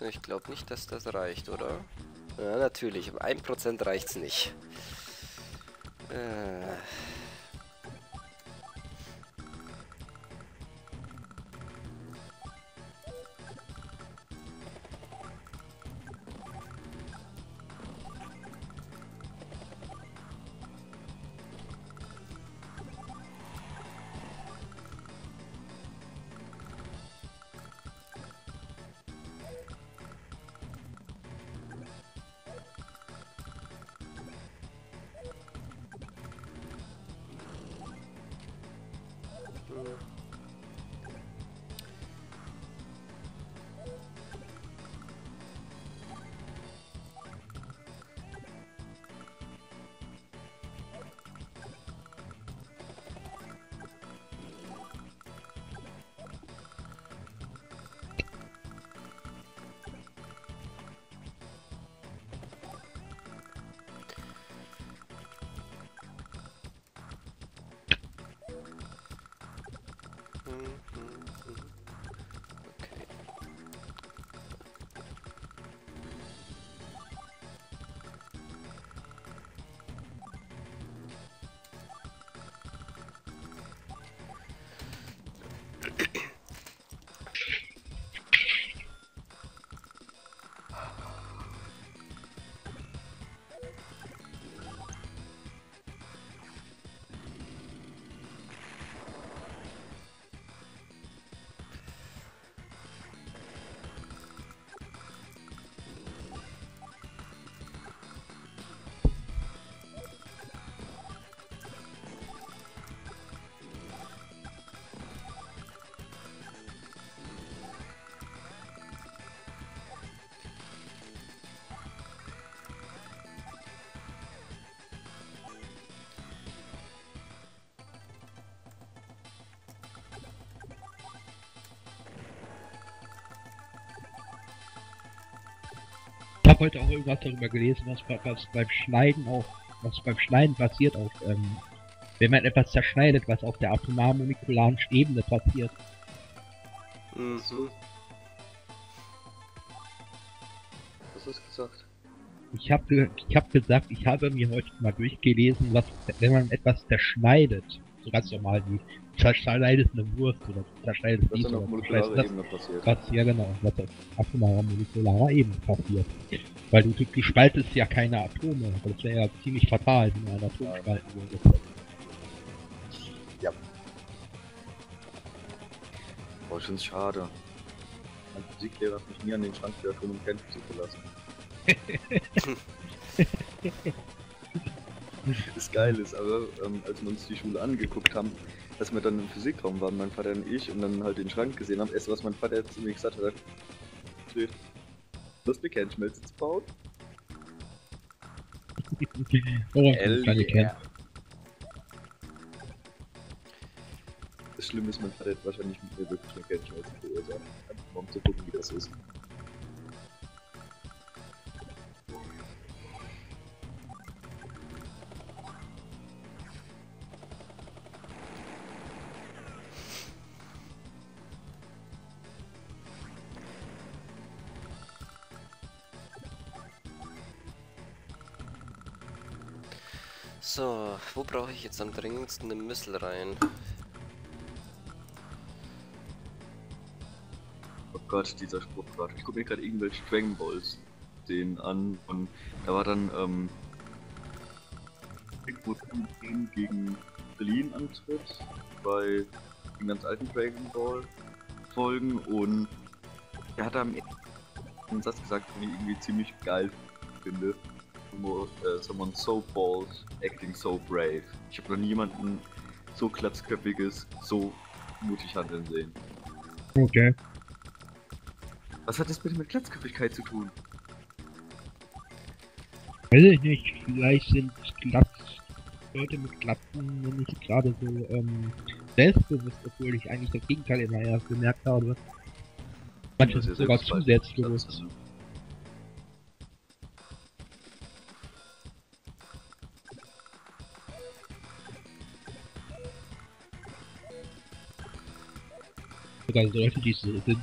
So, ich glaube nicht, dass das reicht, oder? Ja, natürlich. Um 1% reicht's nicht. Heute auch irgendwas darüber gelesen, was beim Schneiden passiert, auch, wenn man etwas zerschneidet, was auf der atomar-molekularen Ebene passiert. Mhm. Was hast du gesagt? Ich hab gesagt, ich habe mir heute mal durchgelesen, was, wenn man etwas zerschneidet, so ganz normal wie zerschneidet eine Wurst oder zerschneidet was auf molekularer Ebene passiert. Ja genau, was auf molekularer Ebene passiert. Weil du spaltest ja keine Atome, das wäre ja ziemlich fatal, wenn man ein Atom spalten würde. Ja. Boah, schon schade. Mein Physiklehrer hat mich nie an den Schrank der Atomenkenntnisse gelassen. Das Geile ist aber, als wir uns die Schule angeguckt haben, dass wir dann im Physikraum waren, mein Vater und ich, und dann halt den Schrank gesehen haben, was mein Vater zu mir gesagt hat, steht, du hast eine Kernschmelze zu bauen? Oh, yeah. Das Schlimme ist, mein Vater hat wahrscheinlich mit mir wirklich eine Kernschmelze verursacht, einfach mal um zu gucken, wie das ist. So, wo brauche ich jetzt am dringendsten eine Missel rein? Oh Gott, dieser Spruch gerade. Ich gucke mir gerade irgendwelche Dragon Balls den an und da war dann irgendwo gegen Berlin antritt bei den ganz alten Dragon Ball Folgen und der hat am einen Satz gesagt, den ich irgendwie ziemlich geil finde. Someone so bold, acting so brave. Ich habe noch niemanden so klatzköpfiges, so mutig handeln sehen. Okay. Was hat das bitte mit Klatzköpfigkeit zu tun? Weiß ich nicht, vielleicht sind Leute mit Glatzen nicht gerade so selbstbewusst, obwohl ich eigentlich das Gegenteil immer erst gemerkt habe. Manche sind sogar zu selbstbewusst. sogar Leute, die so sind,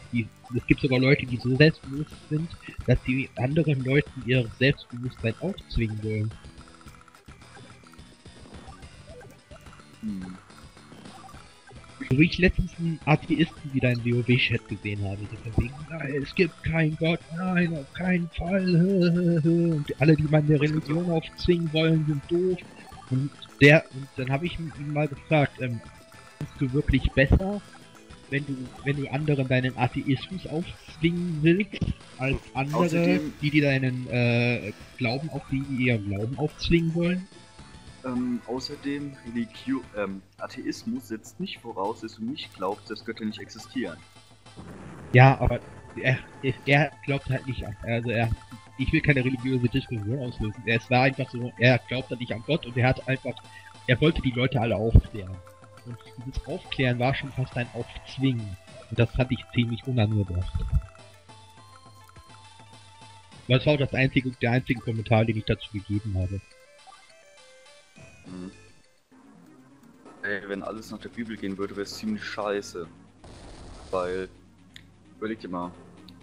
es gibt sogar Leute, die so selbstbewusst sind, dass sie anderen Leuten ihr Selbstbewusstsein aufzwingen wollen. Hm. So wie ich letztens einen Atheisten wieder im WoW-Chat gesehen habe, die deswegen, nein, es gibt keinen Gott, nein, auf keinen Fall, und alle, die man der Religion aufzwingen wollen, sind doof. Und dann habe ich ihn mal gefragt, bist du wirklich besser, wenn du anderen deinen Atheismus aufzwingen willst, als andere, außerdem, die deinen Glauben auf ihren Glauben aufzwingen wollen? Außerdem, Atheismus setzt nicht voraus, dass du nicht glaubst, dass Götter nicht existieren. Ja, aber er glaubt halt nicht an, also ich will keine religiöse Diskussion auslösen, es war einfach so, er glaubt halt nicht an Gott und er wollte die Leute alle aufklären. Und dieses Aufklären war schon fast ein Aufzwingen. Und das fand ich ziemlich unangebracht. Das war auch der einzige Kommentar, den ich dazu gegeben habe. Hm. Ey, wenn alles nach der Bibel gehen würde, wäre es ziemlich scheiße. Weil, überleg dir mal,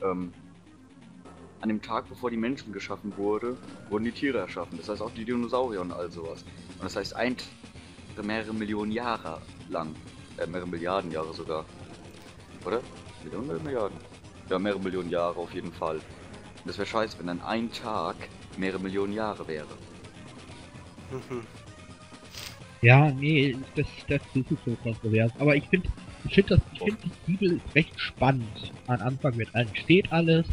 an dem Tag, bevor die Menschen geschaffen wurden, wurden die Tiere erschaffen. Das heißt auch die Dinosaurier und all sowas. Und das heißt mehrere Millionen Jahre lang. Mehrere Milliarden Jahre sogar. Oder? Millionen? Milliarden? Ja, mehrere Millionen Jahre auf jeden Fall. Und das wäre scheiße, wenn dann ein Tag mehrere Millionen Jahre wäre. Mhm. Ja, nee, das ist so kontrovers. Aber ich finde die Bibel ist recht spannend. Am Anfang wird alles, steht alles.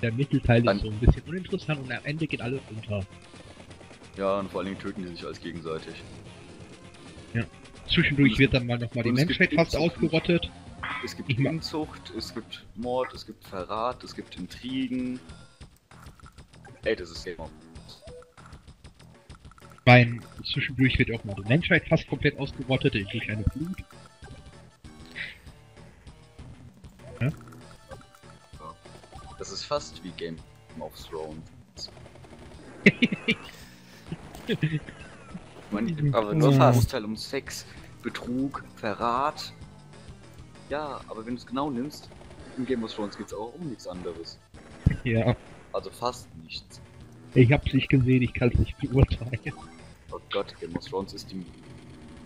Der Mittelteil ist so ein bisschen uninteressant und am Ende geht alles unter. Ja, und vor allen Dingen töten die sich alles gegenseitig. Ja. Zwischendurch wird dann mal die Menschheit fast ausgerottet. Es gibt Unzucht, es gibt Mord, es gibt Verrat, es gibt Intrigen. Ey, das ist enorm. Zwischendurch wird auch mal die Menschheit fast komplett ausgerottet durch eine Flut. Ja? Das ist fast wie Game of Thrones. Aber nur Vorurteil um Sex, Betrug, Verrat. Ja, aber wenn du es genau nimmst, in Game of Thrones geht es auch um nichts anderes. Ja. Also fast nichts. Ich hab's nicht gesehen, ich kann's nicht beurteilen. Oh Gott, Game of Thrones ist die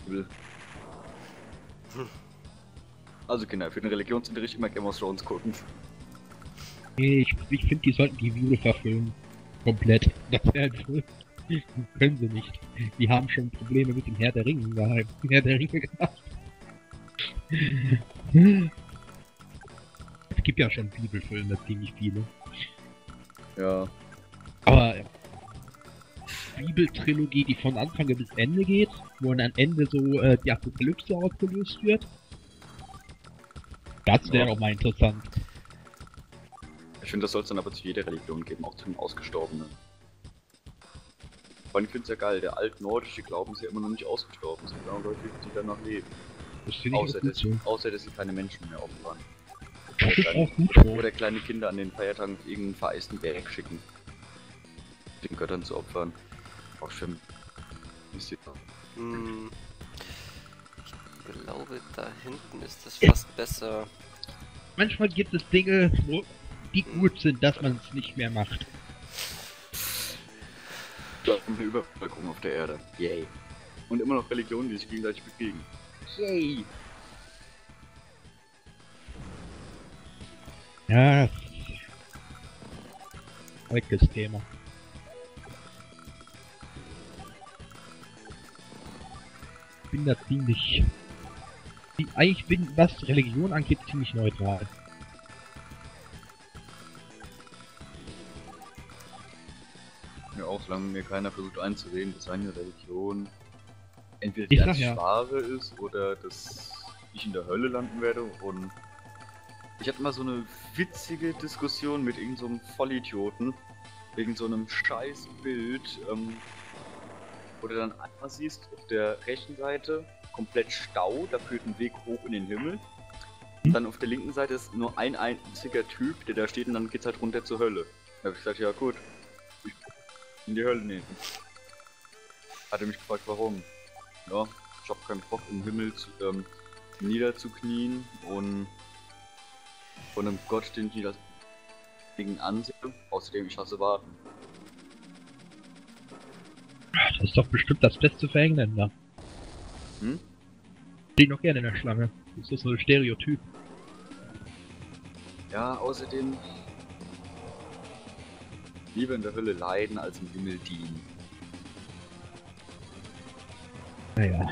Bibel. Also Kinder, für den Religionsunterricht immer Game of Thrones gucken. Nee, ich finde, die sollten die Bibel verfilmen. Komplett. Das wäre cool. Können sie nicht. Die haben schon Probleme mit dem Herr der Ringe geheim. Herr der Ringe gehabt. Es gibt ja schon Bibelfilme, ziemlich viele. Ja. Aber Bibeltrilogie, die von Anfang bis Ende geht, wo dann am Ende so die Apokalypse ausgelöst wird. Das wäre auch mal interessant. Ich finde, das soll es dann aber zu jeder Religion geben, auch zu den Ausgestorbenen. Aber ich finde es ja geil, der altnordische Glauben ist ja immer noch nicht ausgestorben. Es gibt auch Leute, die danach leben. Das finde ich auch gut so. Außer, dass sie keine Menschen mehr opfern. Oder kleine Kinder an den Feiertagen auf irgendeinen vereisten Berg schicken. Den Göttern zu opfern. Auch schlimm. Ist ja. Hm. Ich glaube, da hinten ist das fast besser. Manchmal gibt es Dinge, die gut sind, dass man es nicht mehr macht. Eine Überwirkung auf der Erde. Yay. Und immer noch Religionen, die sich gegenseitig bekriegen. Yay. Ja. Heutiges Thema. Ich bin da ziemlich... Ich bin, was Religion angeht, ziemlich neutral. Auch, solange mir keiner versucht einzureden, dass eine Religion entweder die ganze Ware ist oder dass ich in der Hölle landen werde. Und ich hatte mal so eine witzige Diskussion mit irgendeinem Vollidioten wegen so einem Scheißbild, wo du dann einmal siehst, auf der rechten Seite komplett Stau, da führt ein Weg hoch in den Himmel. Und dann auf der linken Seite ist nur ein einziger Typ, der da steht und dann geht's halt runter zur Hölle. Da habe ich gesagt, ja gut. In die Hölle nehmen. Hatte mich gefragt, warum. Ja, ich hab keinen Bock im Himmel niederzuknien und Von einem Gott, den ich das Ding ansehe. Außerdem, ich hasse Warten. Das ist doch bestimmt das beste für Engländer. Hm? Steht noch gerne in der Schlange. Das ist so ein Stereotyp. Ja, außerdem... Lieber in der Hölle leiden, als im Himmel dienen. Naja.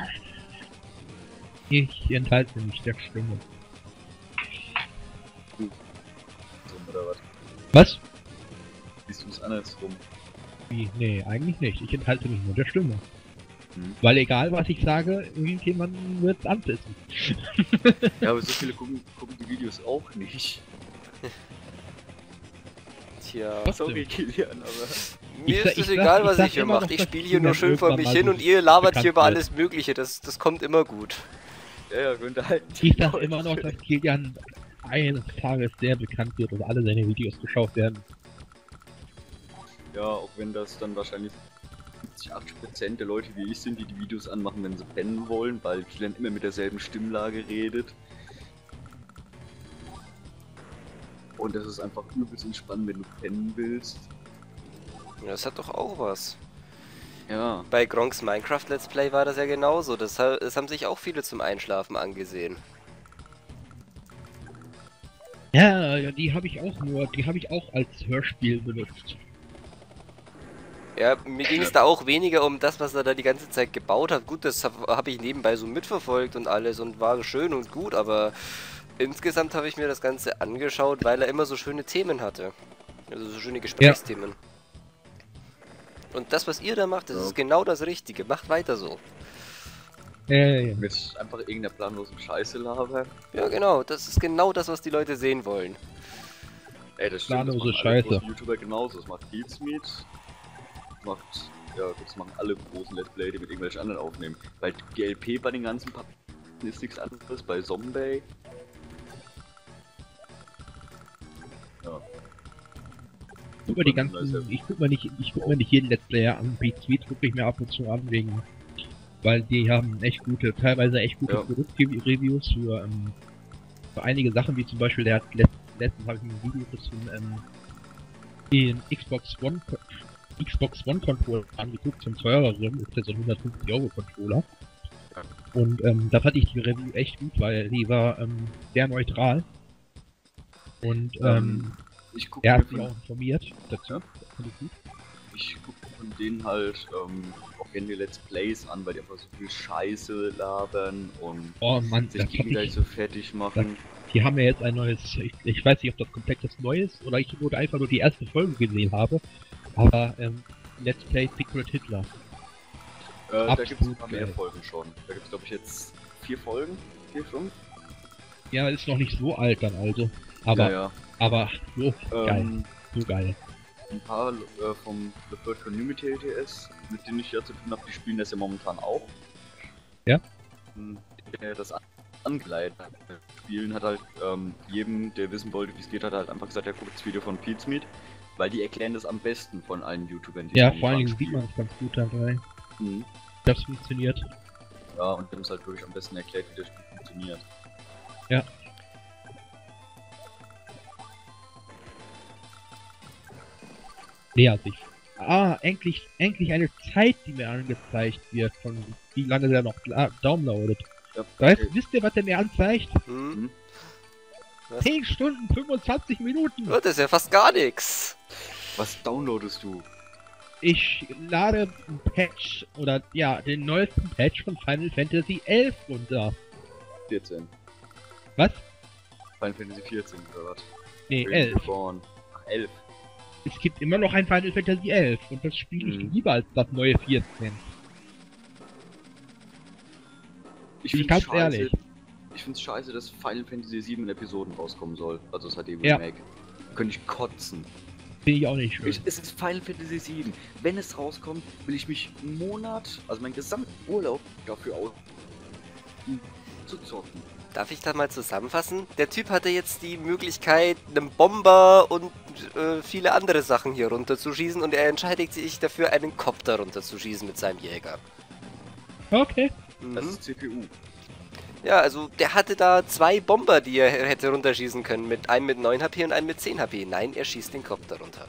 Ich enthalte mich der Stimme. Oder was? Was? Siehst du es andersrum? Wie? Nee, eigentlich nicht. Ich enthalte mich nur der Stimme. Hm. Weil egal was ich sage, irgendjemand wird es anpissen. Ja, aber so viele gucken die Videos auch nicht. Tja, sorry Kilian, aber... Mir ist es egal, was ich hier mache. Ich spiele hier nur schön vor mich hin und ihr labert hier über alles Mögliche. Das kommt immer gut. Ja, wir unterhalten. Ich sag immer noch, dass Kilian eines Tages sehr bekannt wird und alle seine Videos geschaut werden. Ja, auch wenn das dann wahrscheinlich 80% der Leute wie ich sind, die die Videos anmachen, wenn sie pennen wollen, weil Kilian immer mit derselben Stimmlage redet. Und das ist einfach übelst entspannend, wenn du pennen willst. Ja, das hat doch auch was. Ja. Bei Gronks Minecraft Let's Play war das ja genauso. Das haben sich auch viele zum Einschlafen angesehen. Ja, die habe ich auch als Hörspiel benutzt. Ja, mir ging es da auch weniger um das, was er da die ganze Zeit gebaut hat. Gut, das habe ich nebenbei so mitverfolgt und alles und war schön und gut, aber... Insgesamt habe ich mir das Ganze angeschaut, weil er immer so schöne Themen hatte. Also so schöne Gesprächsthemen. Ja. Und das, was ihr da macht, das ist genau das Richtige. Macht weiter so. Ja. Mit einfach irgendeiner planlosen Scheiße labern. Ja, genau. Das ist genau das, was die Leute sehen wollen. Ey, das stimmt. Planlose Scheiße. Das macht alle großen YouTuber genauso. Das macht Dealsmeet. Das machen alle großen Let's Play, die mit irgendwelchen anderen aufnehmen. Weil GLP bei den ganzen Pappen ist nichts anderes. Bei Zombie... Über die ganzen, ich guck mir nicht jeden Let's Player an, Beatsmeet guck ich mir ab und zu an, wegen, weil die haben echt gute, teilweise echt gute Produktreviews für einige Sachen, wie zum Beispiel, der hat letztens habe ich ein Video zum den Xbox One Controller angeguckt, zum teureren, ist der so ein 150€ Controller. Und da fand ich die Review echt gut, weil die war sehr neutral. Und er hat mich auch informiert dazu. Ja. Ich gucke von denen halt auch gerne die Let's Plays an, weil die einfach so viel Scheiße labern und sich gegenseitig so fertig machen. Die haben ja jetzt ein neues, ich weiß nicht, ob das komplett das Neue ist oder ich wurde einfach nur die erste Folge gesehen habe, aber Let's Play Secret Hitler. Da gibt es ein paar mehr Folgen schon. Da gibt es glaube ich jetzt 4 Folgen, 4, 5. Ja, ist noch nicht so alt dann also. Aber, so geil, so geil. Ein paar vom The Third Community LTS, mit denen ich ja zu tun habe, die spielen das ja momentan auch. Ja. Der das Angleiter spielen hat halt jedem, der wissen wollte, wie es geht, hat halt einfach gesagt, er guckt das Video von Beatsmeet, weil die erklären das am besten von allen YouTubern, die vor allen Dingen sieht man es ganz gut dabei. Mhm. Das funktioniert. Ja, und die haben es halt wirklich am besten erklärt, wie das Spiel funktioniert. Ja. Nähert sich. Ah, endlich eine Zeit, die mir angezeigt wird, von wie lange der noch downloadet. Ja, okay. Wisst ihr, was der mir anzeigt? Mhm. 10 Stunden, 25 Minuten. Das ist ja fast gar nichts. Was downloadest du? Ich lade ein Patch, oder ja, den neuesten Patch von Final Fantasy 11 runter. 14. Was? Final Fantasy 14, oder was? Nee, 11. Ach, 11. Es gibt immer noch ein Final Fantasy 11 und das spiele ich lieber als das neue 14. Ich ganz ehrlich. Ich find's scheiße, dass Final Fantasy 7 in Episoden rauskommen soll. Also das hat eben Remake. Könnte ich kotzen. Finde ich auch nicht schön. Es ist Final Fantasy 7. Wenn es rauskommt, will ich mich einen Monat, also meinen gesamten Urlaub dafür aus zu zocken. Darf ich das mal zusammenfassen? Der Typ hatte jetzt die Möglichkeit, einen Bomber und viele andere Sachen hier runterzuschießen und er entscheidet sich dafür, einen Kopter runterzuschießen mit seinem Jäger. Okay. Das ist CPU. Ja, also der hatte da zwei Bomber, die er hätte runterschießen können. Einen mit 9 HP und einen mit 10 HP. Nein, er schießt den Kopter runter.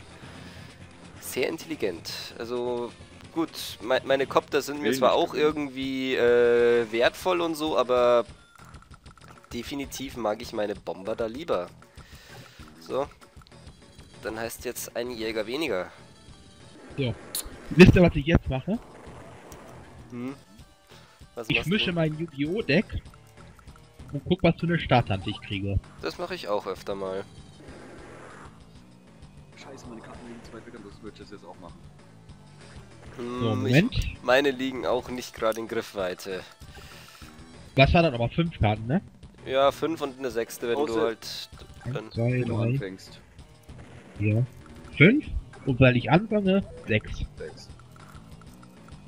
Sehr intelligent. Also gut, meine Kopter sind mir zwar auch irgendwie wertvoll und so, aber definitiv mag ich meine Bomber da lieber. So. Dann heißt jetzt ein Jäger weniger. So. Wisst ihr, was ich jetzt mache? Hm. Was ich mische mein Yu-Gi-Oh! Deck und guck, was für eine Starthand ich kriege. Das mache ich auch öfter mal. Scheiße, meine Karten liegen zu weit weg, das würde ich das jetzt auch machen. Hm, so, Moment. Meine liegen auch nicht gerade in Griffweite. Was war das nochmal? 5 Karten, ne? Ja, 5 und eine 6. Wenn du halt... 1, 2, 3. Anfängst. Ja. 5? Und weil ich anfange, 6.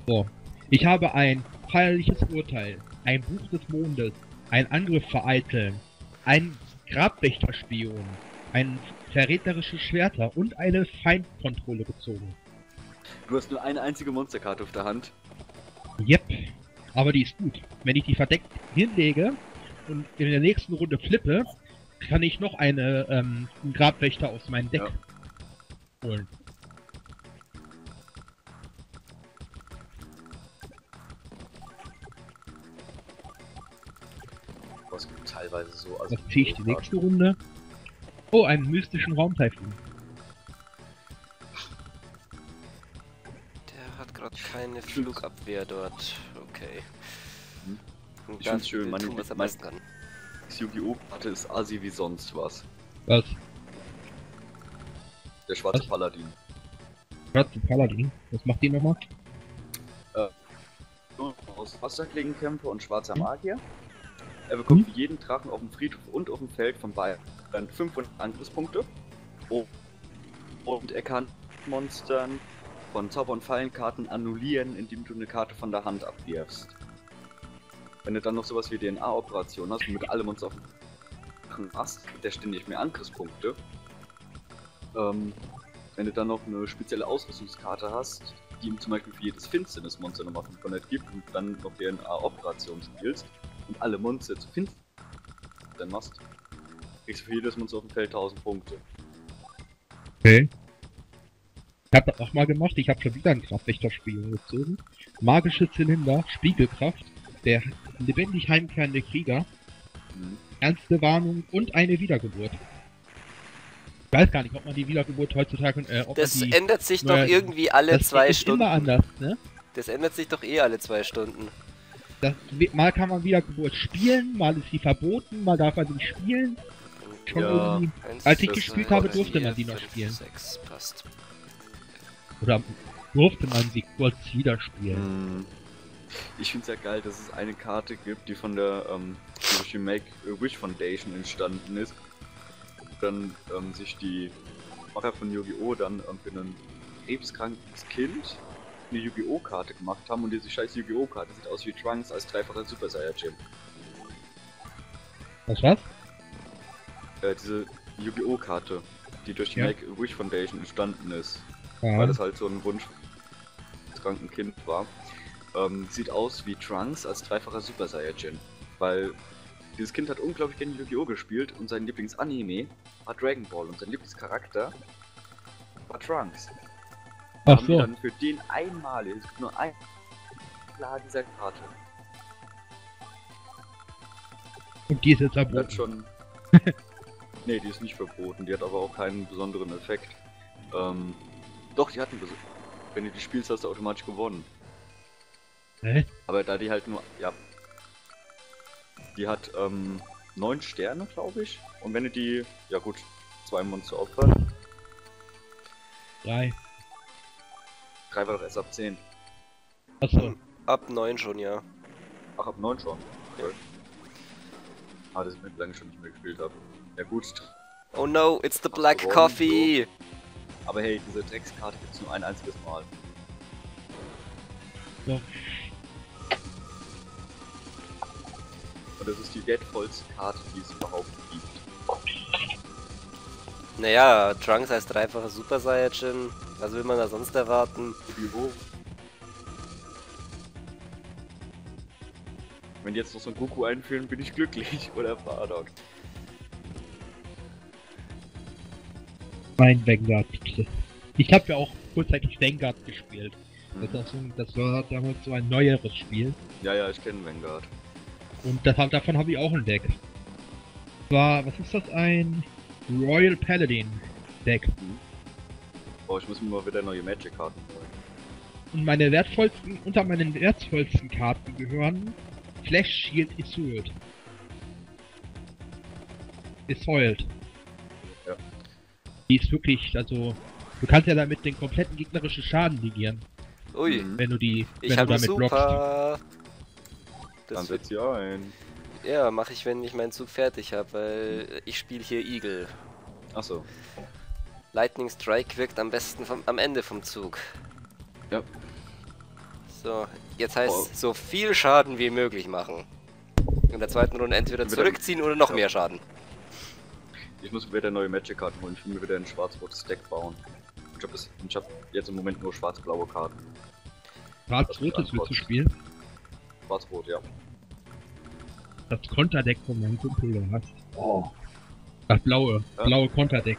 So. Ich habe ein feierliches Urteil, ein Buch des Mondes, ein Angriff vereiteln, ein Grabwächterspion, ein verräterisches Schwerter und eine Feindkontrolle gezogen. Du hast nur eine einzige Monsterkarte auf der Hand. Yep. Aber die ist gut. Wenn ich die verdeckt hinlege und in der nächsten Runde flippe, kann ich noch einen Grabwächter aus meinem Deck holen. Was gibt teilweise so? Also das ziehe ich die nächste Runde. Oh, einen mystischen Raumtaifun. Der hat gerade keine Flugabwehr dort. Okay. Ich find's schön, man tut, was er meisten kann. Das Yu-Gi-Oh! Hatte es assi wie sonst was. Was? Der schwarze Paladin. Schwarze Paladin? Was macht die nochmal? Aus Wasserklingenkämpfer und schwarzer Magier. Er bekommt für jeden Drachen auf dem Friedhof und auf dem Feld von Bayern 500 Angriffspunkte. Oh. Und er kann Monstern von Zauber- und Fallenkarten annullieren, indem du eine Karte von der Hand abwirfst. Wenn du dann noch sowas wie DNA-Operationen hast, mit allem uns auf den hast, der ständig mehr Angriffspunkte. Wenn du dann noch eine spezielle Ausrüstungskarte hast, die ihm zum Beispiel für jedes Finsternismonster nochmal 500 gibt und dann noch DNA-Operationen spielst und alle Monster zu finden, dann machst du, kriegst du für jedes Monster auf dem Feld 1000 Punkte. Okay. Ich hab das auch mal gemacht, ich habe schon wieder ein Kraftwächterspiel gezogen. Magische Zylinder, Spiegelkraft, der lebendig heimkehrende Krieger, ernste Warnung und eine Wiedergeburt. Ich weiß gar nicht, ob man die Wiedergeburt heutzutage... das ändert sich doch irgendwie alle 2 Stunden. Das ist immer anders, ne? Das ändert sich doch eh alle 2 Stunden. Das, mal kann man Wiedergeburt spielen, mal ist sie verboten, mal darf man sie nicht spielen. Schon irgendwie, als ich gespielt habe, durfte man die noch spielen. 6, passt. Oder durfte man sie kurz wieder spielen? Ich find's ja geil, dass es eine Karte gibt, die von der Make-A-Wish Foundation entstanden ist. Dann sich die Macher von Yu-Gi-Oh! Dann für ein krebskrankes Kind eine Yu-Gi-Oh! Karte gemacht haben und diese scheiß Yu-Gi-Oh! Karte sieht aus wie Trunks als dreifacher Super Saiyajin. Was? Diese Yu-Gi-Oh! Karte, die durch die Make-A-Wish Foundation entstanden ist. Weil das halt so ein Wunsch des kranken Kind war. Sieht aus wie Trunks als dreifacher Super Saiyajin. Weil dieses Kind hat unglaublich gerne Yu-Gi-Oh! Gespielt und sein Lieblingsanime war Dragon Ball und sein Lieblingscharakter war Trunks. Ach so. Dann für den einmalig, es gibt nur ein Klar dieser Karte. Und die ist jetzt verboten. Nee, die ist nicht verboten, die hat aber auch keinen besonderen Effekt. Doch, die hatten Besuch. Wenn du die spielst, hast du automatisch gewonnen. Hä? Aber da die halt nur... Ja. Die hat 9 Sterne, glaube ich. Und wenn du die... Ja gut, 2 Monster opfern. 3. 3 war doch erst ab 10. Achso. Ab 9 schon, ja. Ach, ab 9 schon? Okay. Ah, das ist mir lange schon nicht mehr gespielt habe. Ja gut. Oh no, it's the black coffee! Aber hey, diese Dreckskarte gibt es nur ein einziges Mal. Ja. Und das ist die wertvollste Karte, die es überhaupt gibt. Naja, Trunks heißt dreifacher Super Saiyajin. Was will man da sonst erwarten? Wenn Wenn die jetzt noch so einen Goku einführen, bin ich glücklich. Oder Paradox. Mein Vanguard, bitte. Ich habe ja auch kurzzeitig Vanguard gespielt. Das war damals so ein neueres Spiel. Ja, ja, ich kenne Vanguard. Und davon habe ich auch ein Deck. War, was ist das? Ein Royal Paladin Deck. Oh, ich muss mir mal wieder neue Magic-Karten holen. Und unter meinen wertvollsten Karten gehören Flash Shield Isold. Isold. Ja. Die ist wirklich, also, du kannst ja damit den kompletten gegnerischen Schaden negieren. Ui. Wenn du die, blockst. Dann setz sie ein. Ja, mache ich, wenn ich meinen Zug fertig habe, weil ich spiele hier Eagle. Achso. Lightning Strike wirkt am besten am Ende vom Zug. Ja. So, jetzt heißt so viel Schaden wie möglich machen. In der zweiten Runde entweder zurückziehen oder noch mehr Schaden. Ich muss mir wieder neue Magic-Karten holen, ich will mir wieder ein schwarz-rotes Deck bauen. Ich hab jetzt im Moment nur schwarz-blaue Karten. Schwarz-rotes willst du spielen? Schwarz-rot, ja. Das Konterdeck von meinem Kumpel, oder was? Oh. Das blaue Konterdeck.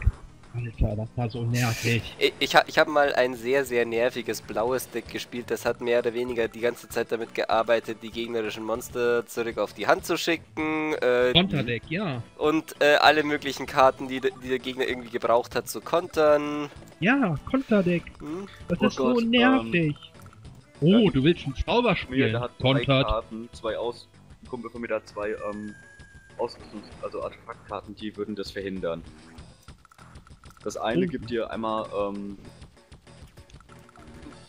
Alter, das war so nervig. Ich habe mal ein sehr, sehr nerviges blaues Deck gespielt, das hat mehr oder weniger die ganze Zeit damit gearbeitet, die gegnerischen Monster zurück auf die Hand zu schicken. Konterdeck, ja. Und alle möglichen Karten, die der Gegner irgendwie gebraucht hat, zu kontern. Ja, Konterdeck. Hm? Das ist so nervig. Oh, du willst einen Zauber spielen. Der hat zwei Karten, ein Kumpel von mir da zwei Artefaktkarten, die würden das verhindern. Das eine gibt dir einmal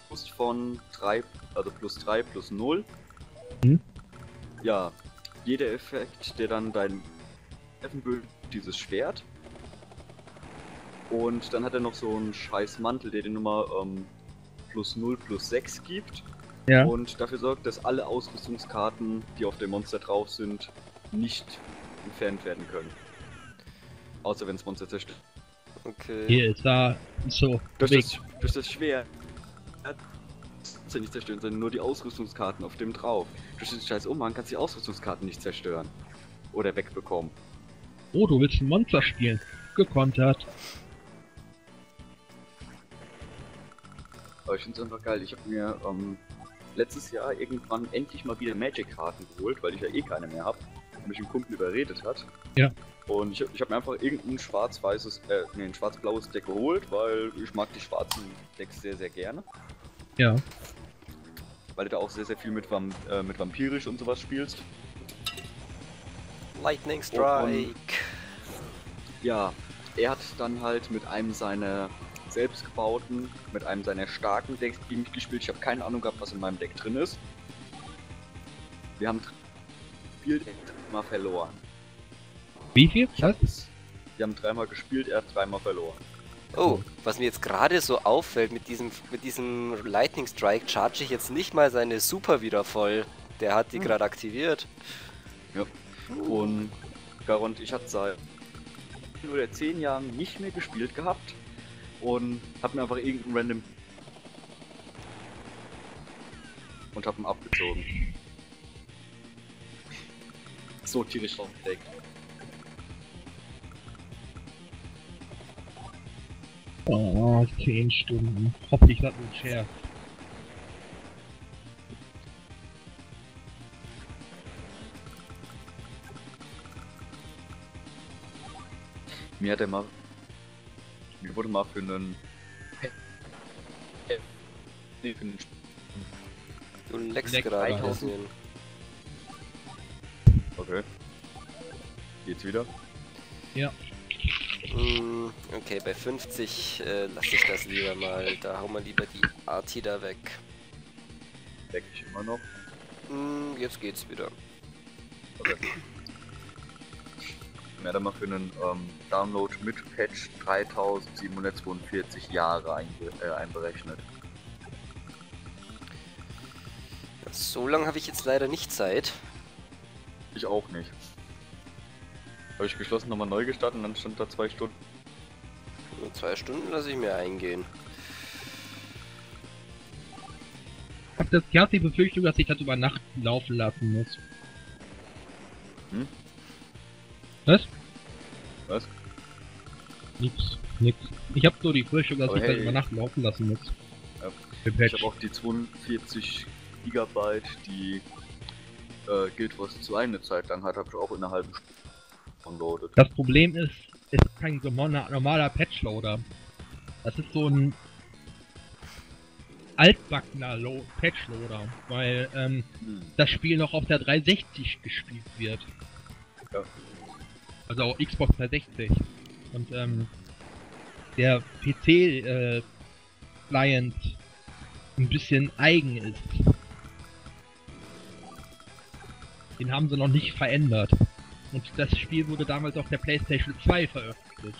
plus von 3, also plus 3 plus 0. Mhm. Ja, jeder Effekt, der dann dein Effenbüll, dieses Schwert. Und dann hat er noch so einen scheiß Mantel, der dir nochmal plus 0 plus 6 gibt. Ja. Und dafür sorgt, dass alle Ausrüstungskarten, die auf dem Monster drauf sind, nicht entfernt werden können. Außer wenn das Monster zerstört. Okay. Hier ist da so. Durch das Schwert. Das kannst du nicht zerstören, sondern nur die Ausrüstungskarten auf dem drauf. Durch den scheiß Umhang kannst du die Ausrüstungskarten nicht zerstören. Oder wegbekommen. Oh, du willst ein Monster spielen. Gekontert. Aber ich find's einfach geil. Ich habe mir letztes Jahr irgendwann endlich mal wieder Magic-Karten geholt, weil ich ja eh keine mehr habe. Und mich ein Kumpel überredet hat. Ja. Und ich habe mir einfach irgendein schwarz-blaues Deck geholt, weil ich mag die schwarzen Decks sehr, sehr gerne. Ja. Weil du da auch sehr, sehr viel mit Vampirisch und sowas spielst. Lightning Strike! Und, ja, er hat dann halt mit einem seiner selbstgebauten, mit einem seiner starken Decks gegen mich gespielt. Ich habe keine Ahnung gehabt, was in meinem Deck drin ist. Wir haben viel Deck mal verloren. Wie viel? Wir haben dreimal gespielt, er hat dreimal verloren. Oh, was mir jetzt gerade so auffällt, mit diesem Lightning Strike charge ich jetzt nicht mal seine Super wieder voll. Der hat die gerade aktiviert. Ja. Und Garant, ich hatte seit 10 Jahren nicht mehr gespielt gehabt und hab mir einfach irgendeinen random und hab ihn abgezogen. So tierisch aufgedeckt. Oh, 10 Stunden. Hoffentlich hat ein Scherz. Mir wurde mal für einen. Nee, für einen. Du leckst gerade. Okay. Geht's wieder? Ja. Okay, bei 50 lasse ich das lieber mal. Da hauen wir lieber die Arti da weg. Deck ich immer noch? Jetzt geht's wieder. Okay. Ja, dann mal für einen Download mit Patch 3742 Jahre einberechnet. So lange habe ich jetzt leider nicht Zeit. Ich auch nicht. Habe ich geschlossen, nochmal neu gestartet und dann stand da 2 Stunden. So, 2 Stunden lasse ich mir eingehen. Ich habe die Befürchtung, dass ich das über Nacht laufen lassen muss. Hm? Was? Was? Nix. Ich hab nur die Fürchtung, dass ich das über Nacht laufen lassen muss. Ja. Ich hab auch die 42 GB, die Guild Wars 2 eine Zeit lang hat, hab ich auch in einer halben Stunde downloadet. Das Problem ist, es ist kein normaler Patchloader. Das ist so ein altbackener Patchloader, weil das Spiel noch auf der 360 gespielt wird. Ja. Also auch Xbox 360. Und der PC Client ein bisschen eigen ist. Den haben sie noch nicht verändert. Und das Spiel wurde damals auf der PlayStation 2 veröffentlicht.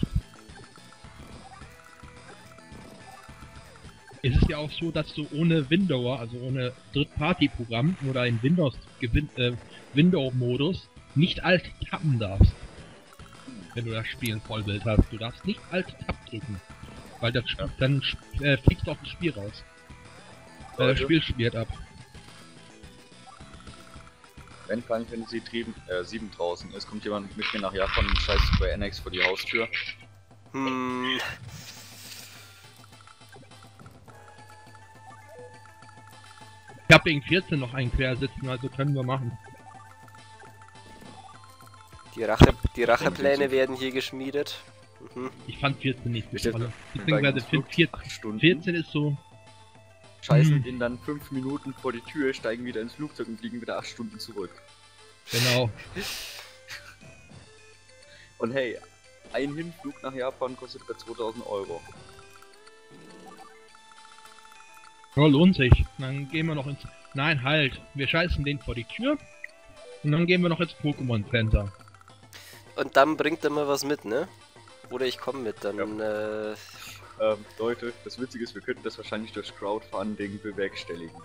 Es ist ja auch so, dass du ohne Windower, also ohne Drittparty-Programm oder in Windows-Modus nicht Alt tappen darfst, wenn du das Spiel in Vollbild hast. Du darfst nicht Alt Tab drücken, weil das dann fliegst du auf das Spiel raus. Weil das Spiel schmiert ab. Wenn Final Fantasy 7 draußen ist, kommt jemand mit mir nach Japan und scheiß bei Enix vor die Haustür. Hm. Ich hab wegen 14 noch einen quersitzen, also können wir machen. Die Rachepläne werden hier geschmiedet. Mhm. Ich fand 14 nicht so toll. Beziehungsweise 14 ist so... Scheißen den dann 5 Minuten vor die Tür, steigen wieder ins Flugzeug und fliegen wieder 8 Stunden zurück. Genau. Und hey, ein Hinflug nach Japan kostet bei 2000 €. Ja, lohnt sich. Dann gehen wir noch ins... Nein, halt. Wir scheißen den vor die Tür. Und dann gehen wir noch ins Pokémon Center. Und dann bringt er mal was mit, ne? Oder ich komme mit, dann... Ja. Leute, das Witzige ist, wir könnten das wahrscheinlich durch Crowdfunding bewerkstelligen.